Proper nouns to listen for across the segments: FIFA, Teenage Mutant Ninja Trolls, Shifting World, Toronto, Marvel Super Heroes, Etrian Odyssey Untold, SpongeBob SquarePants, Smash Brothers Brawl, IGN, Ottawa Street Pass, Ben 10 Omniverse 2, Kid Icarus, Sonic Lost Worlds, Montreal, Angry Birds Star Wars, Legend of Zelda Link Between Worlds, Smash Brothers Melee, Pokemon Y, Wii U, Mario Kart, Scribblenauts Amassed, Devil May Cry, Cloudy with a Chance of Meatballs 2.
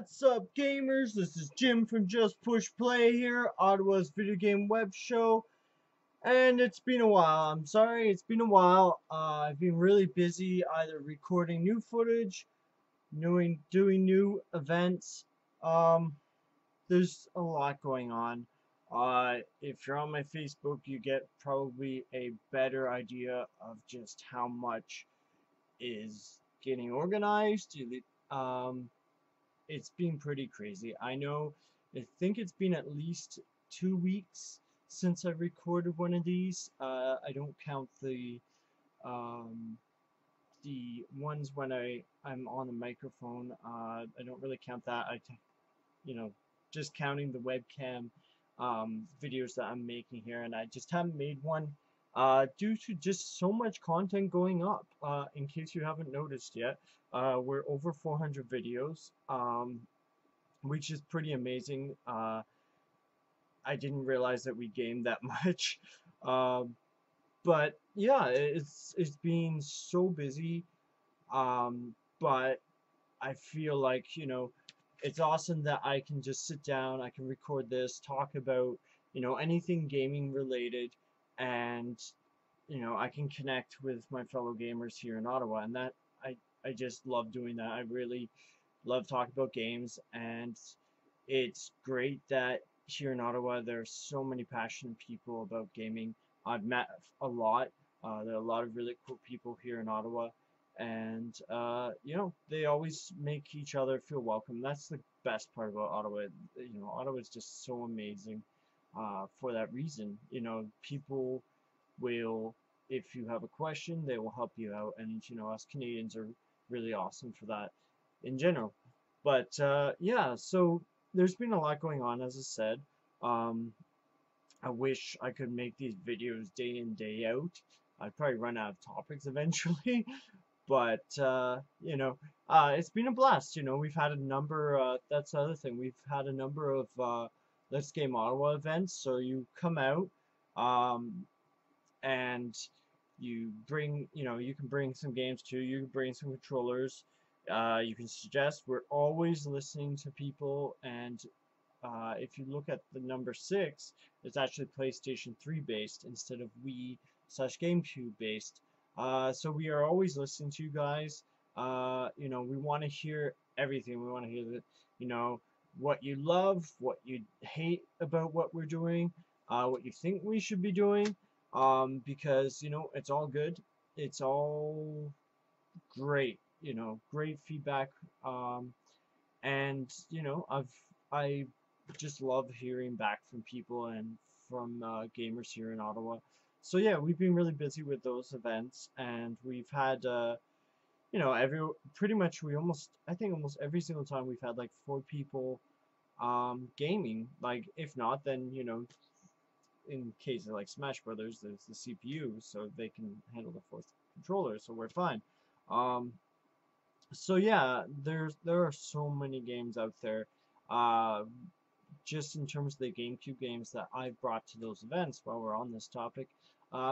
What's up, gamers? This is Jim from Just Push Play here, Ottawa's video game web show. And it's been a while. I'm sorry, it's been a while. I've been really busy either recording new footage, doing new events. There's a lot going on. If you're on my Facebook, you get probably a better idea of just how much is getting organized. It's been pretty crazy. I think it's been at least 2 weeks since I recorded one of these. I don't count the ones when I'm on the microphone. I don't really count that. Just counting the webcam videos that I'm making here, and I just haven't made one due to just so much content going up. In case you haven't noticed yet, we're over 400 videos, which is pretty amazing. I didn't realize that we gamed that much, but yeah, it's been so busy, but I feel like, it's awesome that I can just sit down, I can record this, talk about, anything gaming related, and I can connect with my fellow gamers here in Ottawa, and that I just love doing that. I really love talking about games, and it's great that here in Ottawa there's so many passionate people about gaming. I've met a lot. There are a lot of really cool people here in Ottawa, and they always make each other feel welcome. That's the best part about Ottawa. Ottawa is just so amazing. For that reason, people will, if you have a question, they will help you out, and us Canadians are really awesome for that in general. But yeah, so there's been a lot going on, as I said. I wish I could make these videos day in, day out. I'd probably run out of topics eventually. But it's been a blast. We've had a number. That's the other thing. We've had a number of Let's Game Ottawa events, so you come out, and you bring, you can bring some games too, you can bring some controllers, you can suggest. We're always listening to people, and if you look at the number 6, it's actually PlayStation 3 based instead of Wii/GameCube based, so we are always listening to you guys. We want to hear everything. We want to hear that, what you love, what you hate about what we're doing, what you think we should be doing, because it's all good, it's all great, great feedback, and I just love hearing back from people and from gamers here in Ottawa. So yeah, we've been really busy with those events, and we've had almost every single time we've had like 4 people gaming. Like, if not, then in case of like Smash Brothers, there's the CPU, so they can handle the 4th controller, so we're fine. So yeah, there are so many games out there, just in terms of the GameCube games that I've brought to those events. While we're on this topic,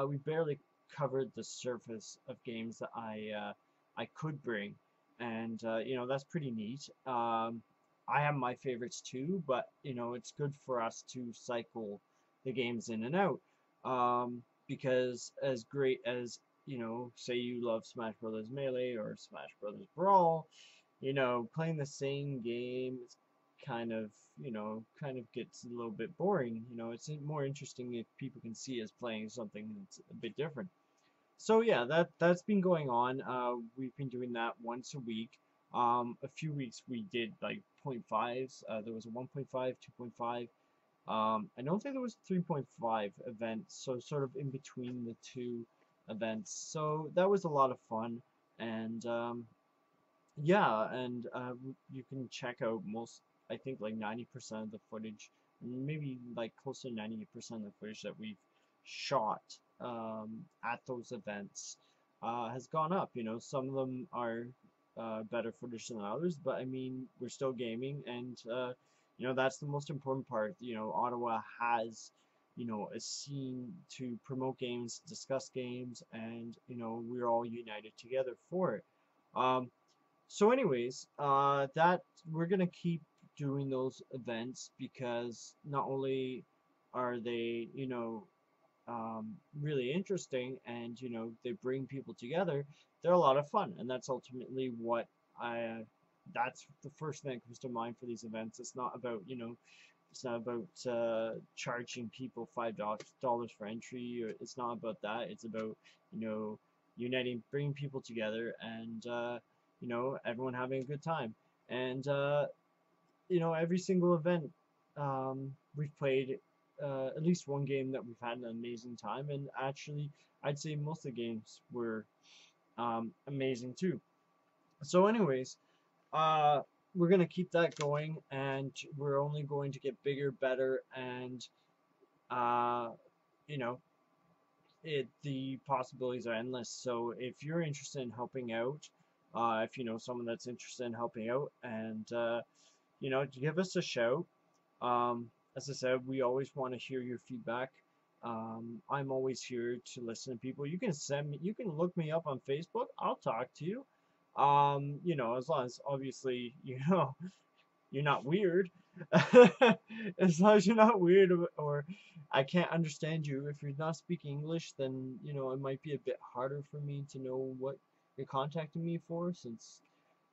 we barely covered the surface of games that I could bring, and that's pretty neat. I have my favorites too, but it's good for us to cycle the games in and out, because as great as, say you love Smash Brothers Melee or Smash Brothers Brawl, playing the same game kind of gets a little bit boring. It's more interesting if people can see us playing something that's a bit different. So yeah, that's been going on. We've been doing that once a week. A few weeks we did like 0.5s. There was a 1.5, 2.5. I don't think there was a 3.5 event, so sort of in between the 2 events. So that was a lot of fun, and yeah, and you can check out most, I think like 90% of the footage, maybe like close to 90% of the footage that we've shot at those events has gone up. Some of them are better footage than others, but I mean, we're still gaming, and that's the most important part. Ottawa has a scene to promote games, discuss games, and we're all united together for it. So anyways, that we're gonna keep doing those events because not only are they, you know, really interesting and, you know, they bring people together, they're a lot of fun, and that's ultimately what that's the first thing that comes to mind for these events. It's not about, you know, it's not about charging people $5 for entry, or it's not about that. It's about, you know, uniting, bringing people together, and you know, everyone having a good time. And you know, every single event we've played at least one game that we've had an amazing time, and actually I'd say most of the games were amazing too. So anyways, we're gonna keep that going, and we're only going to get bigger, better, and you know, the possibilities are endless. So if you're interested in helping out, if you know someone that's interested in helping out, and you know, give us a shout. As I said, we always want to hear your feedback. I'm always here to listen to people. You can look me up on Facebook. I'll talk to you. You know, as long as, obviously, you know, you're not weird. As long as you're not weird, or I can't understand you. If you're not speaking English, then, you know, it might be a bit harder for me to know what you're contacting me for, since,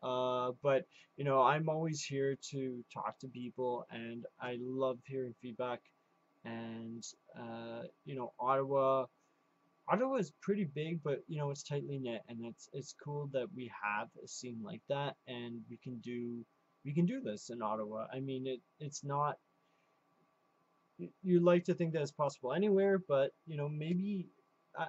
but, you know, I'm always here to talk to people, and I love hearing feedback. And, you know, Ottawa is pretty big, but, you know, it's tightly knit, and it's cool that we have a scene like that, and we can do this in Ottawa. I mean, it's not, you like to think that it's possible anywhere, but, you know, maybe,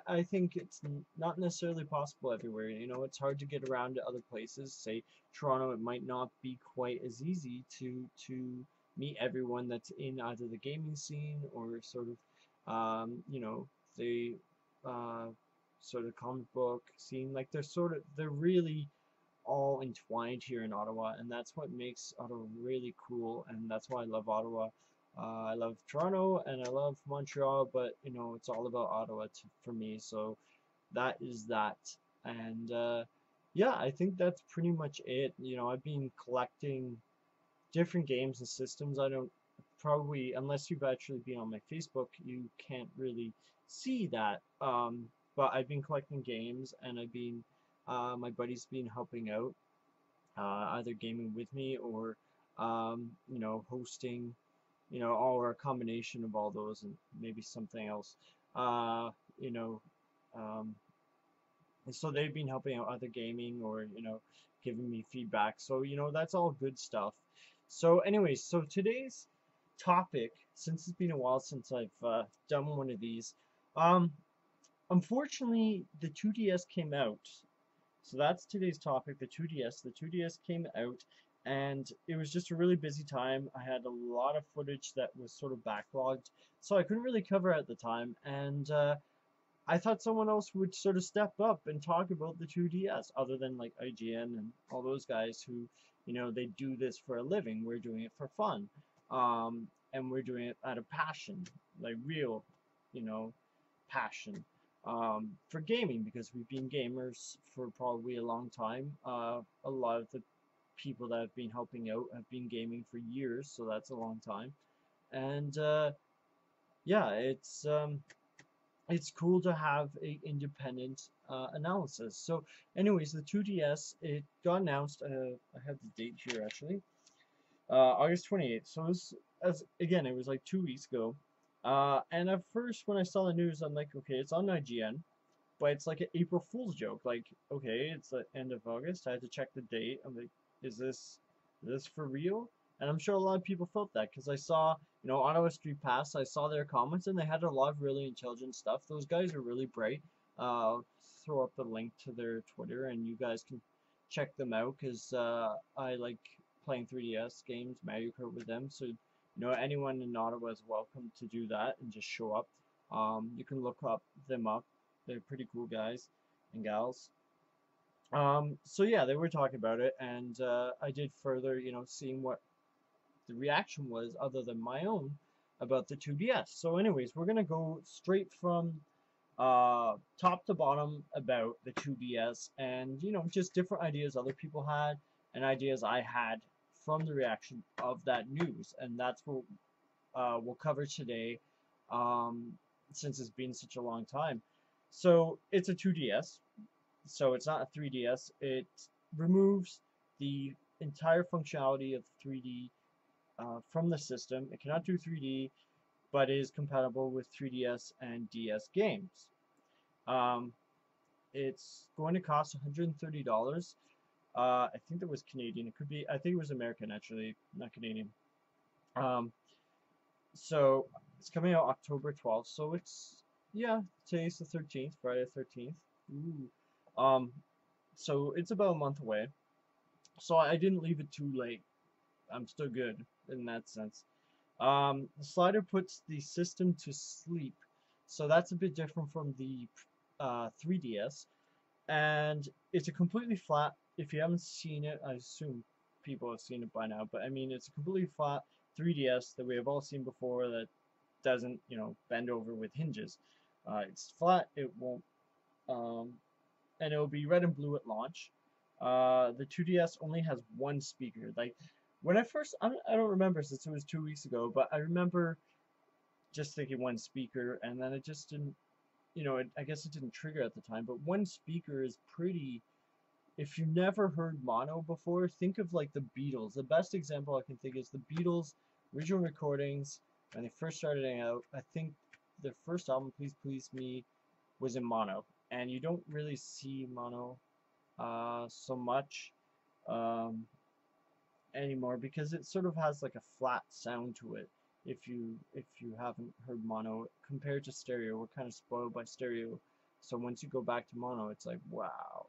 I think it's not necessarily possible everywhere. You know, it's hard to get around to other places. Say Toronto, it might not be quite as easy to meet everyone that's in either the gaming scene or sort of, you know, the sort of comic book scene. Like, they're really all entwined here in Ottawa, and that's what makes Ottawa really cool, and that's why I love Ottawa. I love Toronto and I love Montreal, but, you know, it's all about Ottawa for me. So that is that. And yeah, I think that's pretty much it. You know, I've been collecting different games and systems. I don't probably, unless you've actually been on my Facebook, you can't really see that. But I've been collecting games, and I've been, my buddy's been helping out, either gaming with me or, you know, hosting, you know, or a combination of all those and maybe something else. You know, and so they've been helping out other gaming, or, you know, giving me feedback. So, you know, that's all good stuff. So anyways, so today's topic, since it's been a while since I've done one of these, unfortunately the 2DS came out. So that's today's topic, the 2DS. The 2DS came out, and it was just a really busy time. I had a lot of footage that was sort of backlogged, so I couldn't really cover at the time. And I thought someone else would sort of step up and talk about the 2DS, other than like IGN and all those guys who, you know, they do this for a living. We're doing it for fun, and we're doing it out of passion, like real, you know, passion for gaming, because we've been gamers for probably a long time. A lot of the people that have been helping out have been gaming for years, so that's a long time. And yeah, it's cool to have a independent analysis. So anyways, the 2DS, it got announced, I have the date here actually, August 28th. So this, as again, it was like 2 weeks ago, and at first when I saw the news, I'm like, okay, it's on IGN, but it's like an April Fool's joke. Like, okay, it's the end of August, I had to check the date. I'm like, is this for real? And I'm sure a lot of people felt that, because I saw, you know, Ottawa Street Pass, I saw their comments, and they had a lot of really intelligent stuff. Those guys are really bright. I'll throw up the link to their Twitter, and you guys can check them out, because I like playing 3DS games, Mario Kart with them. So, you know, anyone in Ottawa is welcome to do that and just show up. You can look them up. They're pretty cool guys and gals. So yeah, they were talking about it, and I did further, you know, seeing what the reaction was other than my own about the 2DS. So anyways, we're gonna go straight from top to bottom about the 2DS, and just different ideas other people had and ideas I had from the reaction of that news, and that's what we'll cover today, since it's been such a long time. So it's a 2DS, so it's not a 3DS. It removes the entire functionality of 3D from the system. It cannot do 3D, but is compatible with 3DS and DS games. It's going to cost $130. I think that was Canadian. It could be, I think it was American actually, not Canadian. So it's coming out October 12th. So it's, yeah, today's the 13th, Friday the 13th. Ooh. So it's about a month away. So I didn't leave it too late. I'm still good in that sense. The slider puts the system to sleep, so that's a bit different from the 3DS, and it's a completely flat, if you haven't seen it, I assume people have seen it by now, but I mean it's a completely flat 3DS that we have all seen before that doesn't, bend over with hinges. It's flat, it won't, and it'll be red and blue at launch. The 2DS only has one speaker. Like, when I first, I don't remember since it was 2 weeks ago, but I remember just thinking one speaker, and then it just didn't, I guess it didn't trigger at the time, but one speaker is pretty, if you never heard mono before, think of like the Beatles. The best example I can think is the Beatles' original recordings, when they first started out. I think their first album, Please Please Me, was in mono, and you don't really see mono so much, anymore, because it sort of has like a flat sound to it if you haven't heard mono compared to stereo. We're kind of spoiled by stereo, so once you go back to mono, it's like, wow,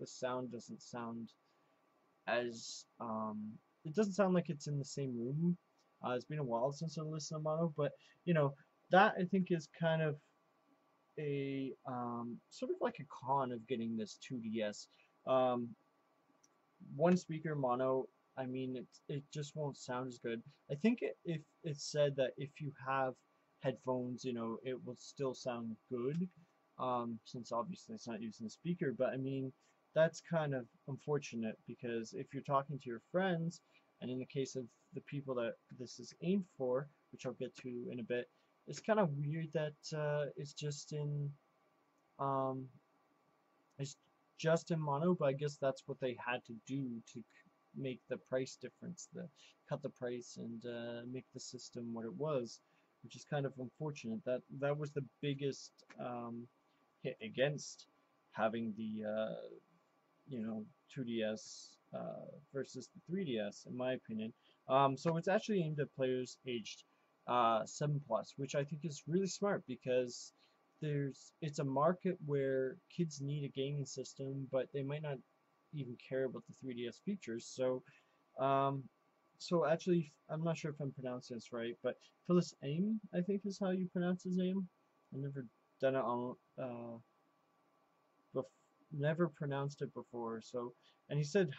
the sound doesn't sound as it doesn't sound like it's in the same room. It's been a while since I listened to mono, but that I think is kind of a sort of like a con of getting this 2DS. One speaker mono, I mean, it just won't sound as good. I think if it said that if you have headphones, it will still sound good, since obviously it's not using the speaker, but I mean, that's kind of unfortunate, because if you're talking to your friends, and in the case of the people that this is aimed for, which I'll get to in a bit, it's kind of weird that it's just in mono, but I guess that's what they had to do to make the price difference, cut the price and make the system what it was, which is kind of unfortunate. That was the biggest hit against having the 2DS versus the 3DS, in my opinion. So it's actually aimed at players aged 7+, which I think is really smart, because it's a market where kids need a gaming system, but they might not even care about the 3DS features. So so actually, I'm not sure if I'm pronouncing this right, but Phyllis Aim, I think is how you pronounce his name. I've never done it on never pronounced it before. So, and he said,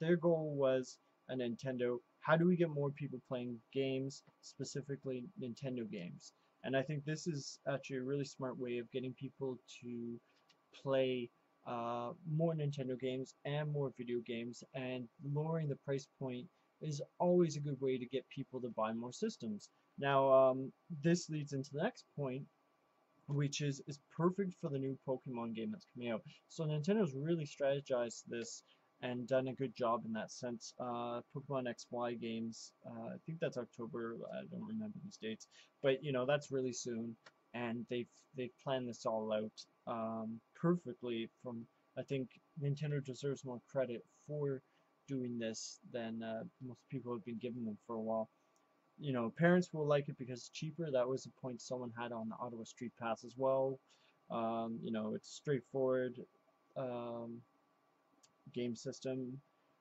their goal was a Nintendo, how do we get more people playing games, specifically Nintendo games? And I think this is actually a really smart way of getting people to play more Nintendo games and more video games, and lowering the price point is always a good way to get people to buy more systems. Now this leads into the next point, which is perfect for the new Pokemon game that's coming out. So Nintendo's really strategized this and done a good job in that sense. Pokemon XY games, I think that's October, I don't remember these dates, but that's really soon, and they've planned this all out perfectly. I think Nintendo deserves more credit for doing this than most people have been giving them for a while. Parents will like it because it's cheaper. That was a point someone had on the Ottawa Street Pass as well. It's straightforward game system.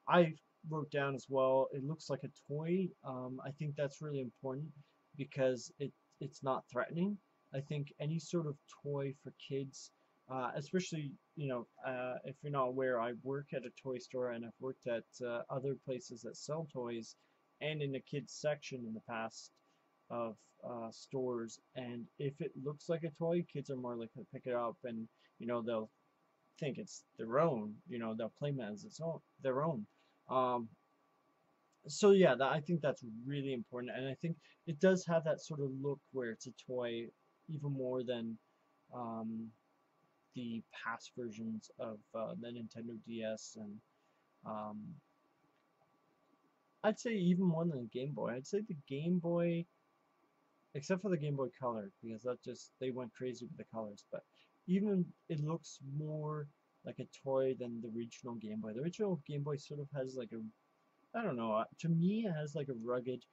I wrote down as well, it looks like a toy. I think that's really important, because it's not threatening. I think any sort of toy for kids, especially, if you're not aware, I work at a toy store, and I've worked at other places that sell toys, and in the kids section in the past, of stores, and if it looks like a toy, kids are more likely to pick it up, and you know, they'll think it's their own, you know, they'll claim that as its own, their own. So yeah, I think that's really important, and I think it does have that sort of look where it's a toy even more than the past versions of the Nintendo DS, and I'd say even more than the Game Boy. I'd say the Game Boy, except for the Game Boy Color, because that just, they went crazy with the colors, but even it looks more like a toy than the original Game Boy. The original Game Boy sort of has like a, I don't know, to me it has like a rugged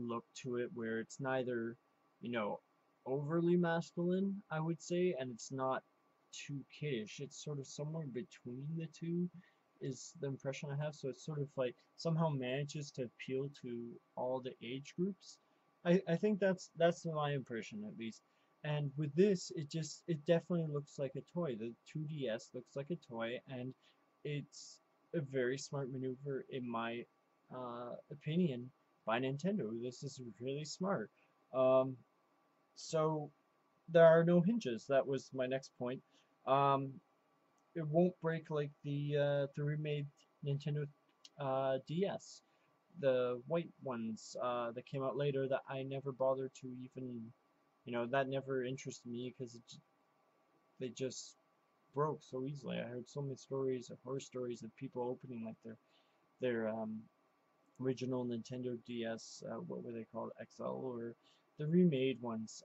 look to it, where it's neither, you know, overly masculine, I would say, and it's not too kiddish. It's sort of somewhere between the two is the impression I have, so it's sort of like somehow manages to appeal to all the age groups. I think that's my impression, at least. And with this, it definitely looks like a toy. The 2DS looks like a toy, and it's a very smart maneuver, in my opinion, by Nintendo. This is really smart. So there are no hinges. That was my next point. It won't break like the remade Nintendo DS, the white ones that came out later, that I never bothered to even, you know, that never interested me, because they just broke so easily. I heard so many stories of horror stories of people opening like their original Nintendo DS, what were they called, XL, or the remade ones.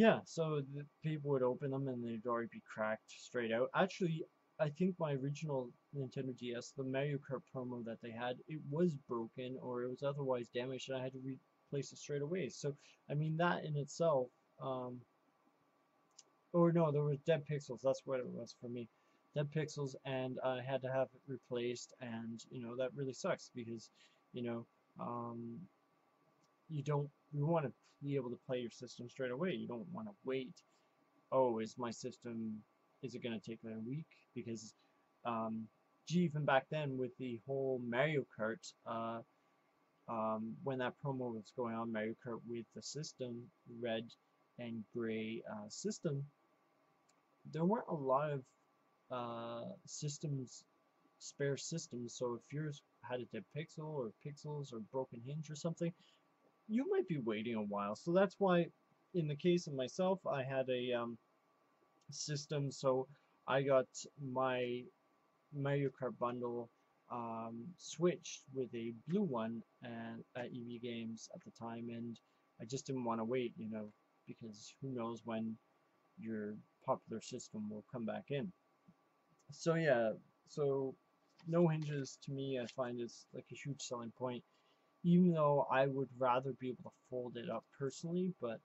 Yeah, so the people would open them and they'd already be cracked straight out. Actually, I think my original Nintendo DS, the Mario Kart promo that they had, it was broken, or it was otherwise damaged, and I had to replace it straight away. So, I mean, that in itself, or no, there was Dead Pixels, that's what it was for me. Dead Pixels, and I had to have it replaced, and, you know, that really sucks, because, you know, you want to be able to play your system straight away. You don't want to wait. Oh, is it going to take like a week? Because, gee, even back then with the whole Mario Kart, when that promo was going on, Mario Kart with the system, red and gray system, there weren't a lot of spare systems. So if yours had a dead pixel or pixels or broken hinge or something, you might be waiting a while. So that's why, in the case of myself, I had a system, so I got my Mario Kart bundle switched with a blue one at EV Games at the time, and I just didn't want to wait, you know, because who knows when your popular system will come back in. So yeah, so no hinges, to me, I find, is like a huge selling point. Even though I would rather be able to fold it up personally, but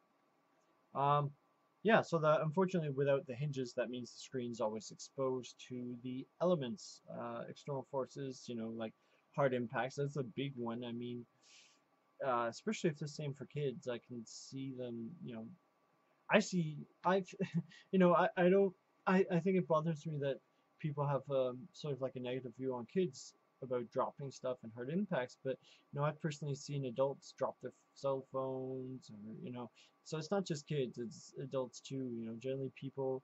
yeah, so unfortunately without the hinges, that means the screen's always exposed to the elements, external forces, you know, like hard impacts. That's a big one. I mean, especially if it's the same for kids, I can see them, you know, you know, I think it bothers me that people have sort of like a negative view on kids about dropping stuff and hard impacts, but you know, I've personally seen adults drop their cell phones, or you know, so it's not just kids, it's adults too. You know, generally people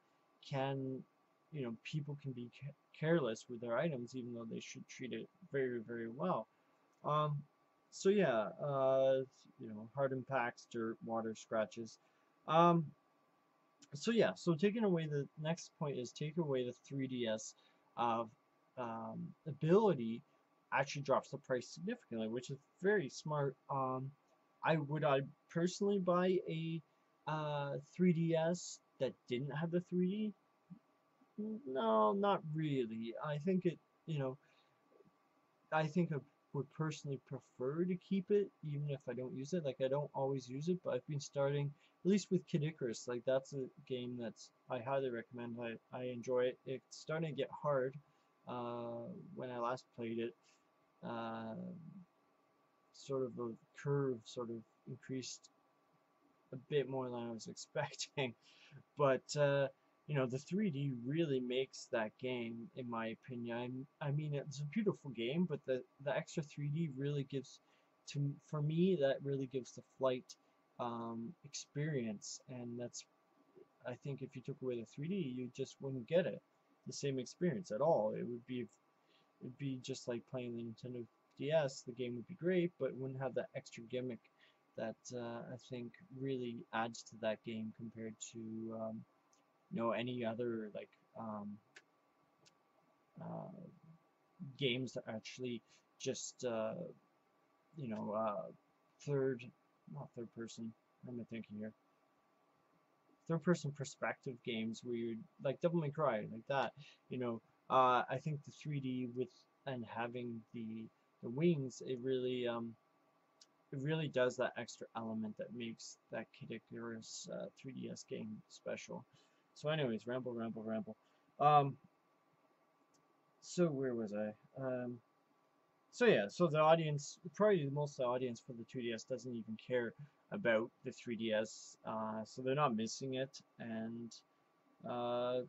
can be careless with their items, even though they should treat it very, very well. So yeah, you know, hard impacts, dirt, water, scratches. So yeah, so taking away the next point is take away the 3DS of ability actually drops the price significantly, which is very smart. I personally buy a 3DS that didn't have the 3D? No, not really. I think it, you know, I think I would personally prefer to keep it, even if I don't use it. Like, I don't always use it, but I've been starting, at least with Kid Icarus, like, that's a game that's, I highly recommend. I enjoy it. It's starting to get hard. When I last played it, sort of a curve sort of increased a bit more than I was expecting, but you know, the 3D really makes that game, in my opinion. I mean, it's a beautiful game, but the extra 3D really gives, for me, that really gives the flight experience, and that's, I think if you took away the 3D, you just wouldn't get it, the same experience at all. It would be, it'd be just like playing the Nintendo DS. The game would be great, but it wouldn't have that extra gimmick that I think really adds to that game compared to you know, any other like games that actually just you know, third person perspective games where you're like Devil May Cry, like that, you know. I think the 3D with and having the wings, it really does that extra element that makes that Kid Icarus 3DS game special. So anyways, ramble. So where was I? So yeah, so the audience, probably most of the audience for the 2DS doesn't even care about the 3DS, so they're not missing it. And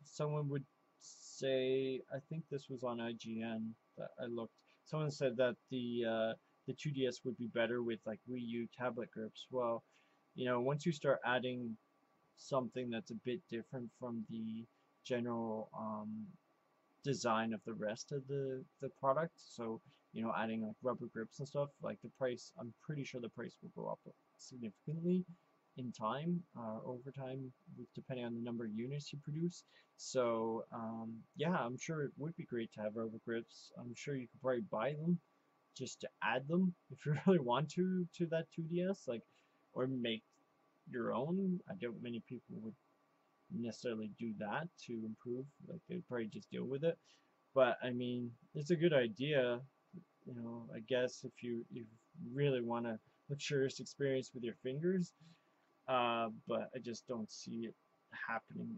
someone would say, I think this was on IGN that I looked, someone said that the 2DS would be better with like Wii U tablet grips. Well, you know, once you start adding something that's a bit different from the general design of the rest of the product, so, you know, adding like rubber grips and stuff, like the price, I'm pretty sure the price will go up significantly in time, over time, depending on the number of units you produce. So yeah, I'm sure it would be great to have rubber grips. I'm sure you could probably buy them just to add them if you really want to that 2DS, like, or make your own. I doubt many people would necessarily do that to improve, like they'd probably just deal with it. But I mean, it's a good idea, you know, I guess, if you really want a luxurious experience with your fingers, but I just don't see it happening.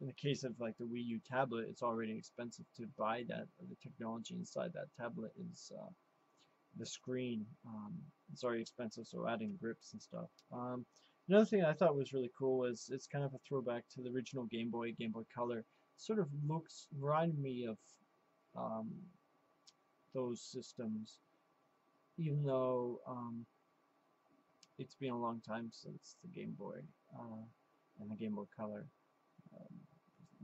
In the case of like the Wii U tablet, it's already expensive to buy that. The technology inside that tablet is the screen, it's already expensive, so adding grips and stuff. Another thing I thought was really cool was it's kind of a throwback to the original Game Boy Color. Sort of looks, reminded me of those systems, even though it's been a long time since the Game Boy and the Game Boy Color.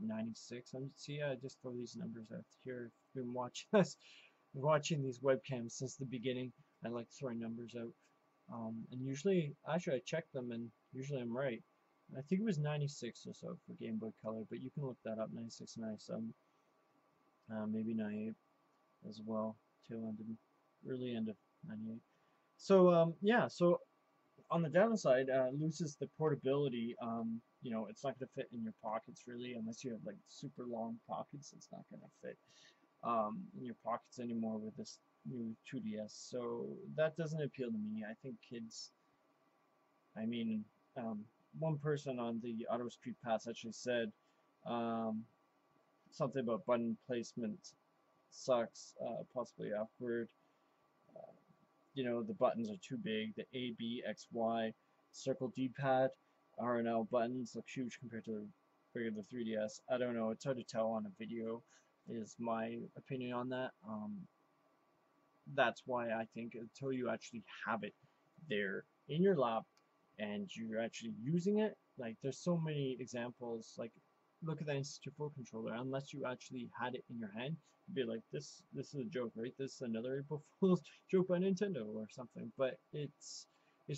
96. I just throw these numbers out here. I've been watching this, watching these webcams since the beginning. I like throwing numbers out. And usually, actually I check them and usually I'm right. I think it was 96 or so for Game Boy Color, but you can look that up, 96, 97, maybe 98 as well, tail end of, early end of 98. So yeah, so on the downside, it loses the portability. You know, it's not going to fit in your pockets really, unless you have like super long pockets. It's not going to fit in your pockets anymore with this new 2DS, so that doesn't appeal to me. I think kids, I mean, one person on the Ottawa Street Pass actually said something about button placement sucks, possibly awkward, you know, the buttons are too big, the A, B, X, Y, circle D-pad, R and L buttons look huge compared to the regular 3DS. I don't know, it's hard to tell on a video, is my opinion on that. That's why I think until you actually have it there in your lap and you're actually using it, like there's so many examples, like look at the N64 controller. Unless you actually had it in your hand, you'd be like, this is a joke, right? This is another April Fool's joke by Nintendo or something. But it's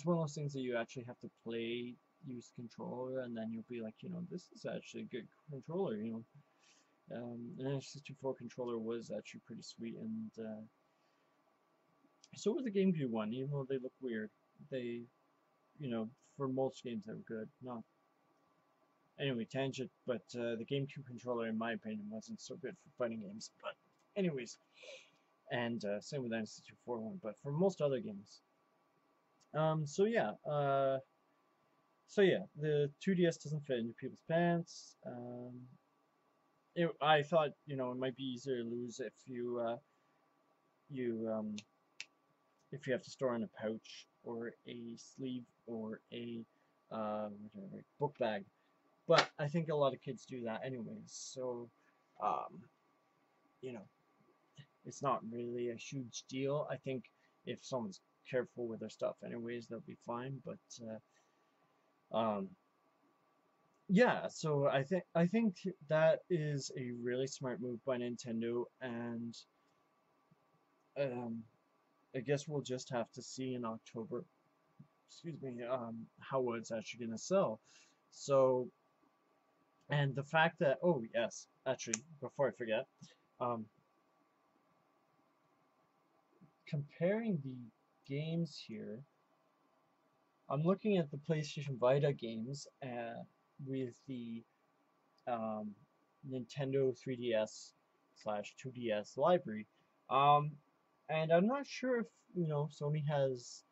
one of those things that you actually have to play, use the controller, and then you'll be like, you know, this is actually a good controller, you know. The N64 controller was actually pretty sweet, and so was the GameCube one, even though they look weird. They, you know, for most games they were good. Not anyway, tangent, but the GameCube controller, in my opinion, wasn't so good for fighting games. But anyways, and same with the N64 one, but for most other games. So yeah, the 2DS doesn't fit into people's pants. I thought, you know, it might be easier to lose if you, if you have to store in a pouch or a sleeve or a book bag. But I think a lot of kids do that anyways, so, you know, it's not really a huge deal. I think if someone's careful with their stuff anyways, they'll be fine, but, yeah, so I think that is a really smart move by Nintendo, and I guess we'll just have to see in October, excuse me, how it's actually going to sell. So, and the fact that, oh yes, actually, before I forget, comparing the games here, I'm looking at the PlayStation Vita games with the Nintendo 3DS/2DS library, and I'm not sure if, you know, Sony has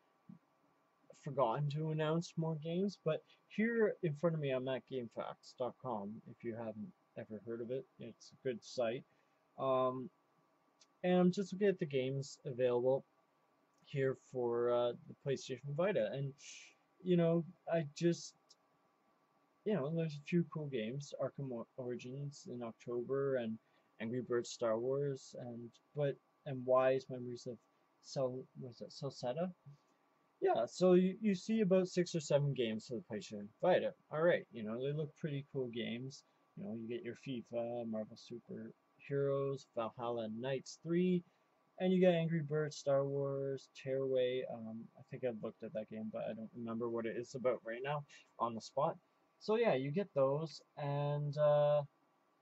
forgotten to announce more games, but here in front of me I'm at Gamefacts.com, if you haven't ever heard of it. It's a good site, and I'm just looking at the games available here for the PlayStation Vita, and you know, you know, there's a few cool games, Arkham Origins in October, and Angry Birds Star Wars, and Ys Memories of Celceta. Yeah, so you see about 6 or 7 games for the PlayStation Vita. All right, you know, they look pretty cool games. You know, you get your FIFA, Marvel Super Heroes, Valhalla Knights 3, and you got Angry Birds Star Wars, Tearaway. I think I've looked at that game, but I don't remember what it is about right now on the spot. So yeah, you get those, and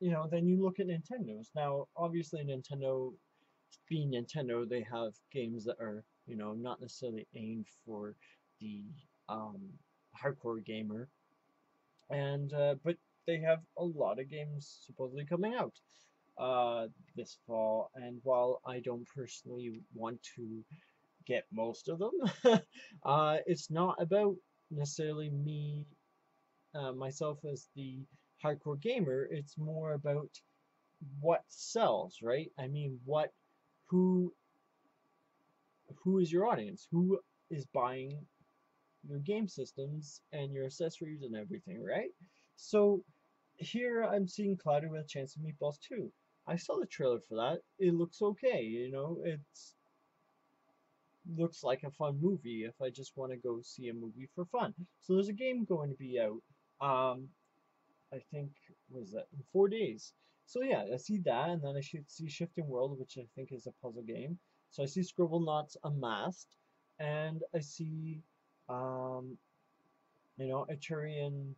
you know, then you look at Nintendo's. Now, obviously, Nintendo, being Nintendo, they have games that are, you know, not necessarily aimed for the hardcore gamer, and but they have a lot of games supposedly coming out this fall. And while I don't personally want to get most of them, it's not about necessarily me. Myself as the hardcore gamer, it's more about what sells, right? I mean, who is your audience? Who is buying your game systems and your accessories and everything, right? So here I'm seeing Cloudy with a Chance of Meatballs 2. I saw the trailer for that. It looks okay, you know, it's looks like a fun movie if I just want to go see a movie for fun. So there's a game going to be out. I think, was that in 4 days? So yeah, I see that, and then I should see Shifting World, which I think is a puzzle game. So I see Scribblenauts Amassed, and I see, you know, Etrian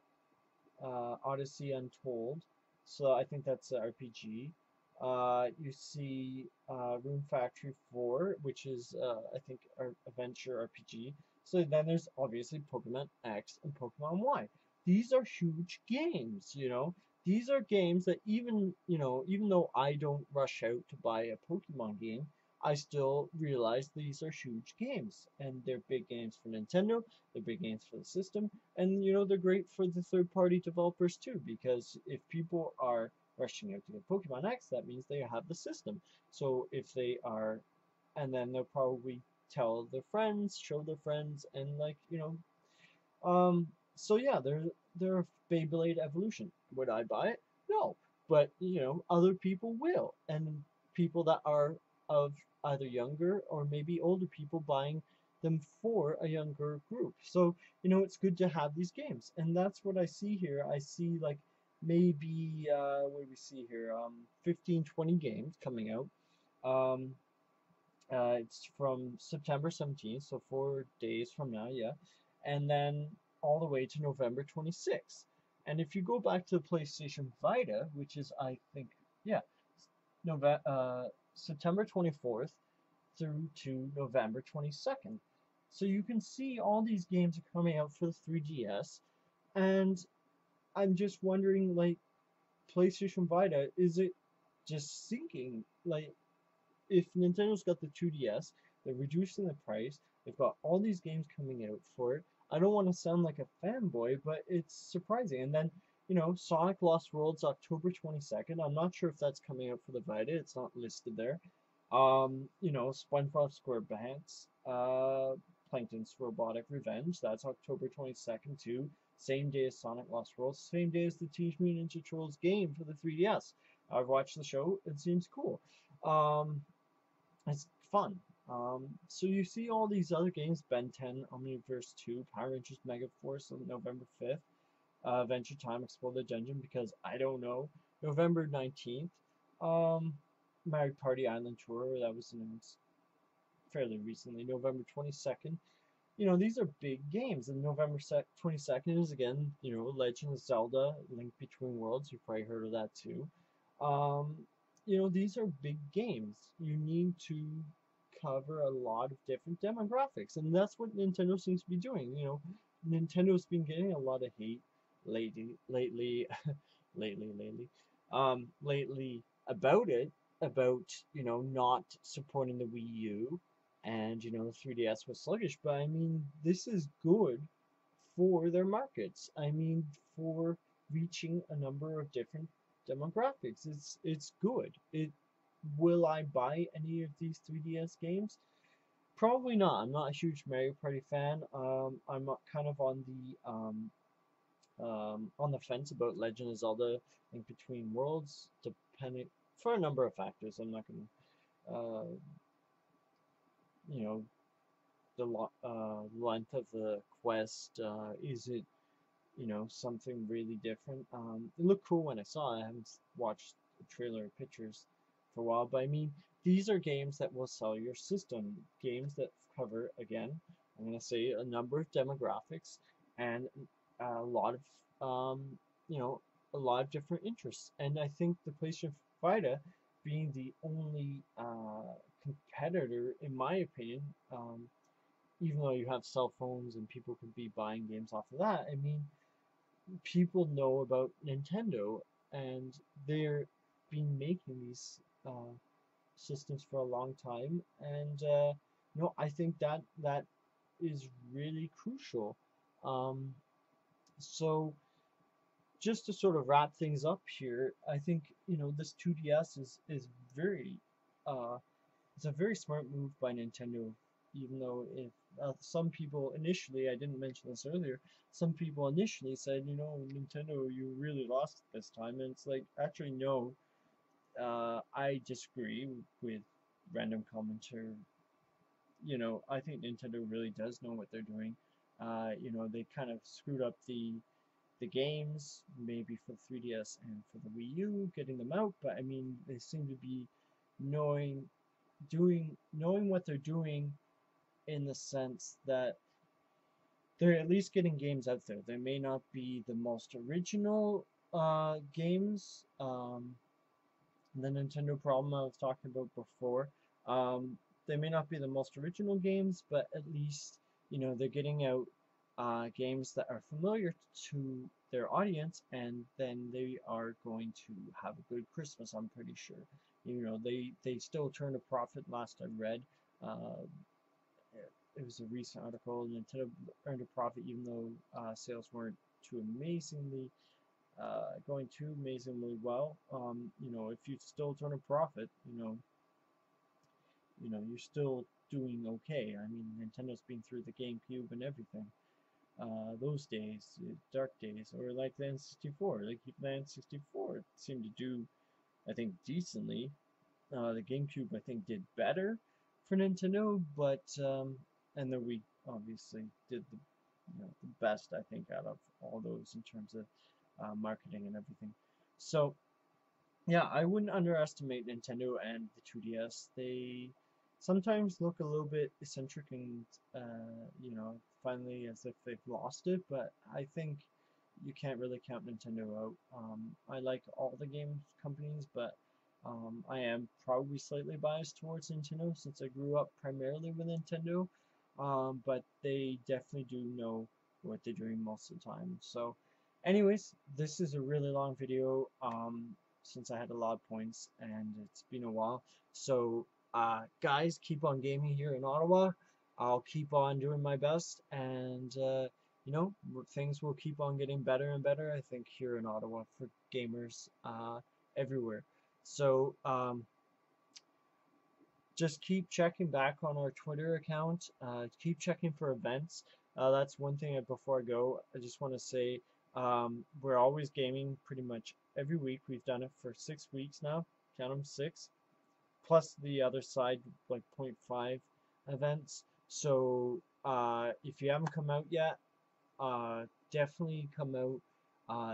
Odyssey Untold. So I think that's an RPG. You see Rune Factory 4, which is, I think, our adventure RPG. So then there's obviously Pokemon X and Pokemon Y. These are huge games, you know. These are games that even, you know, even though I don't rush out to buy a Pokemon game, I still realize these are huge games. And they're big games for Nintendo, they're big games for the system, and, you know, they're great for the third-party developers too, because if people are rushing out to get Pokemon X, that means they have the system. So if they are, and then they'll probably tell their friends, show their friends, and like, you know, so yeah, they're Beyblade Evolution. Would I buy it? No, but you know, other people will, and people that are of either younger or maybe older people buying them for a younger group. So you know, it's good to have these games, and that's what I see here. I see like maybe, what do we see here, 15, 20 games coming out. It's from September 17th, so 4 days from now, yeah, and then all the way to November 26th. And if you go back to the PlayStation Vita, which is, I think, yeah, September 24th through to November 22nd. So you can see all these games are coming out for the 3DS, and I'm just wondering, like, PlayStation Vita, is it just sinking? Like, if Nintendo's got the 2DS, they're reducing the price, they've got all these games coming out for it. I don't want to sound like a fanboy, but it's surprising. And then, you know, Sonic Lost Worlds, October 22nd. I'm not sure if that's coming out for the Vita. It's not listed there. You know, SpongeBob SquarePants, Plankton's Robotic Revenge. That's October 22nd, too. Same day as Sonic Lost Worlds, same day as the Teenage Mutant Ninja Trolls game for the 3DS. I've watched the show, it seems cool. It's fun. So you see all these other games, Ben 10, Omniverse 2, Power Rangers Mega Force on November 5th, Adventure Time, Explore the Dungeon, because I don't know, November 19th, Mario Party Island Tour, that was announced fairly recently, November 22nd. You know, these are big games, and November 22nd is, again, you know, Legend of Zelda, Link Between Worlds, you've probably heard of that too. You know, these are big games. You need to cover a lot of different demographics, and that's what Nintendo seems to be doing. You know, Nintendo's been getting a lot of hate lately about it, about, you know, not supporting the Wii U, and, you know, the 3DS was sluggish, but I mean, this is good for their markets. I mean, for reaching a number of different demographics, it's good. It will I buy any of these 3DS games? Probably not. I'm not a huge Mario Party fan. I'm kind of on the fence about Legend of Zelda and Between Worlds, depending for a number of factors. I'm not gonna, you know, the length of the quest. Is it, you know, something really different? It looked cool when I saw it. I haven't watched the trailer or pictures for a while, but I mean, these are games that will sell your system. Games that cover, again, I'm gonna say, a number of demographics and a lot of, you know, a lot of different interests. And I think the PlayStation Vita being the only competitor, in my opinion, even though you have cell phones and people could be buying games off of that, I mean, people know about Nintendo, and they're been making these systems for a long time, and you know, I think that is really crucial. So just to sort of wrap things up here, I think, you know, this 2DS is very it's a very smart move by Nintendo, even though if some people initially, I didn't mention this earlier, some people initially said, you know, Nintendo, you really lost this time, and it's like, actually no, I disagree with random commenter. You know, I think Nintendo really does know what they're doing. You know, they kind of screwed up the games, maybe for the 3DS and for the Wii U, getting them out, but I mean, they seem to be knowing what they're doing, in the sense that they're at least getting games out there. They may not be the most original games. The Nintendo problem I was talking about before, they may not be the most original games, but at least, you know, they're getting out games that are familiar to their audience, and then they are going to have a good Christmas, I'm pretty sure. You know, they still turned a profit, last I read. It was a recent article. Nintendo earned a profit, even though sales weren't too amazingly going too amazingly well. You know, if you still turn a profit, you know, you're still doing okay. I mean, Nintendo's been through the GameCube and everything. Those days, dark days, or like the N64. Like the N64 seemed to do, I think, decently. The GameCube, I think, did better for Nintendo, but and the Wii obviously did the, you know, the best, I think, out of all those in terms of marketing and everything. So yeah, I wouldn't underestimate Nintendo and the 2DS. They sometimes look a little bit eccentric and you know, finally as if they've lost it, but I think you can't really count Nintendo out. I like all the game companies, but I am probably slightly biased towards Nintendo since I grew up primarily with Nintendo, but they definitely do know what they're doing most of the time. So anyways, this is a really long video, since I had a lot of points and it's been a while. So guys, keep on gaming here in Ottawa. I'll keep on doing my best, and you know, things will keep on getting better and better, I think, here in Ottawa for gamers everywhere. So just keep checking back on our Twitter account, keep checking for events. That's one thing. Before I go, I just want to say we're always gaming pretty much every week. We've done it for 6 weeks now. Count them, 6. Plus the other side, like 0.5 events. So if you haven't come out yet, definitely come out.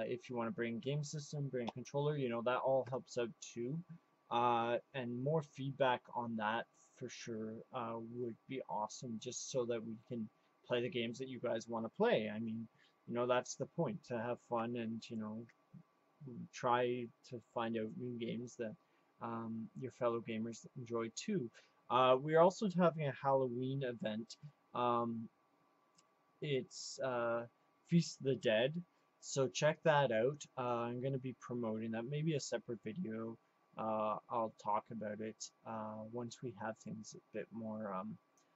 If you want to bring game system, bring controller, you know, that all helps out too. And more feedback on that for sure would be awesome, just so that we can play the games that you guys want to play. I mean, you know, that's the point, to have fun and, you know, try to find out new games that your fellow gamers enjoy too. We're also having a Halloween event. It's Feast of the Dead. So check that out. I'm going to be promoting that. Maybe a separate video. I'll talk about it once we have things a bit more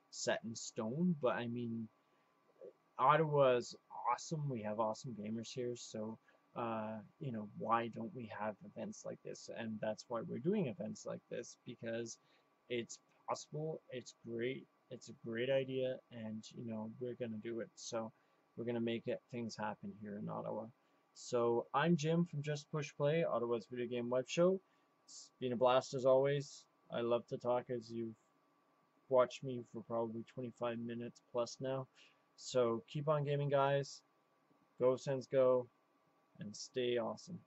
set in stone. But I mean, Ottawa is awesome. We have awesome gamers here. So, you know, why don't we have events like this? And that's why we're doing events like this, because it's possible. It's great. It's a great idea. And, you know, we're going to do it. So we're going to make it, things happen here in Ottawa. So I'm Jim from Just Push Play, Ottawa's video game web show. It's been a blast as always. I love to talk, as you've watched me for probably 25 minutes plus now. So keep on gaming, guys. Go Sens go, and stay awesome.